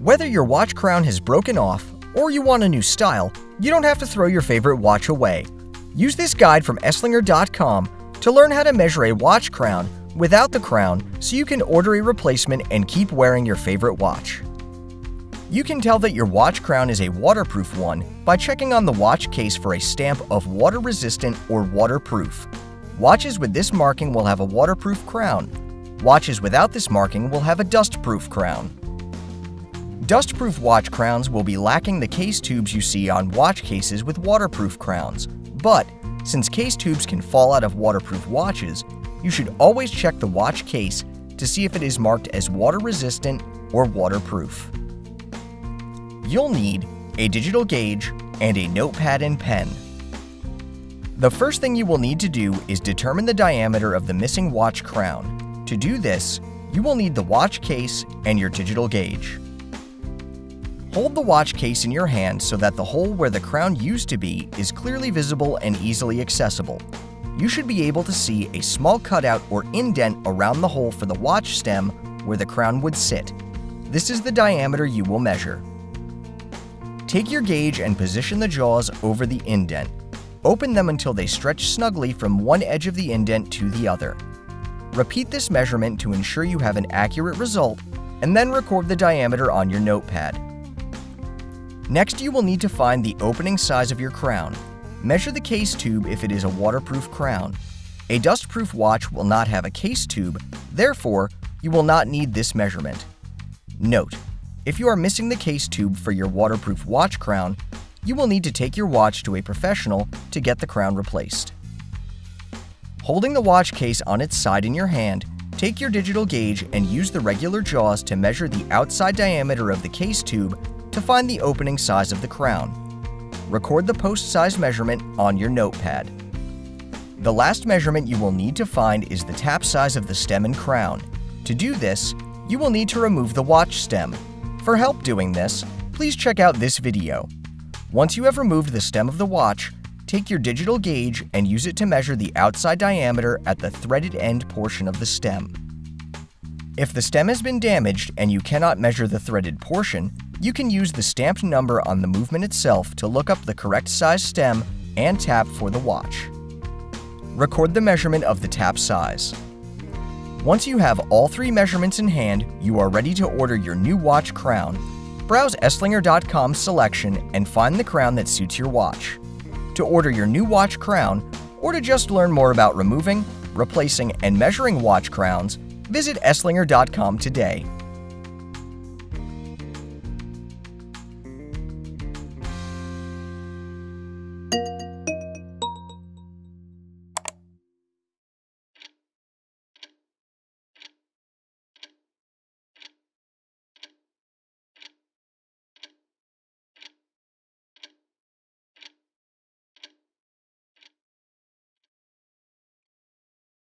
Whether your watch crown has broken off or you want a new style, you don't have to throw your favorite watch away. Use this guide from Esslinger.com to learn how to measure a watch crown without the crown so you can order a replacement and keep wearing your favorite watch. You can tell that your watch crown is a waterproof one by checking on the watch case for a stamp of water-resistant or waterproof. Watches with this marking will have a waterproof crown. Watches without this marking will have a dustproof crown. Dustproof watch crowns will be lacking the case tubes you see on watch cases with waterproof crowns, but since case tubes can fall out of waterproof watches, you should always check the watch case to see if it is marked as water-resistant or waterproof. You'll need a digital gauge and a notepad and pen. The first thing you will need to do is determine the diameter of the missing watch crown. To do this, you will need the watch case and your digital gauge. Hold the watch case in your hand so that the hole where the crown used to be is clearly visible and easily accessible. You should be able to see a small cutout or indent around the hole for the watch stem where the crown would sit. This is the diameter you will measure. Take your gauge and position the jaws over the indent. Open them until they stretch snugly from one edge of the indent to the other. Repeat this measurement to ensure you have an accurate result, and then record the diameter on your notepad. Next, you will need to find the opening size of your crown. Measure the case tube if it is a waterproof crown. A dustproof watch will not have a case tube, therefore, you will not need this measurement. Note: if you are missing the case tube for your waterproof watch crown, you will need to take your watch to a professional to get the crown replaced. Holding the watch case on its side in your hand, take your digital gauge and use the regular jaws to measure the outside diameter of the case tube to find the opening size of the crown. Record the post size measurement on your notepad. The last measurement you will need to find is the tap size of the stem and crown. To do this, you will need to remove the watch stem. For help doing this, please check out this video. Once you have removed the stem of the watch, take your digital gauge and use it to measure the outside diameter at the threaded end portion of the stem. If the stem has been damaged and you cannot measure the threaded portion, you can use the stamped number on the movement itself to look up the correct size stem and tap for the watch. Record the measurement of the tap size. Once you have all three measurements in hand, you are ready to order your new watch crown. Browse Esslinger.com's selection and find the crown that suits your watch. To order your new watch crown, or to just learn more about removing, replacing, and measuring watch crowns, visit Esslinger.com today.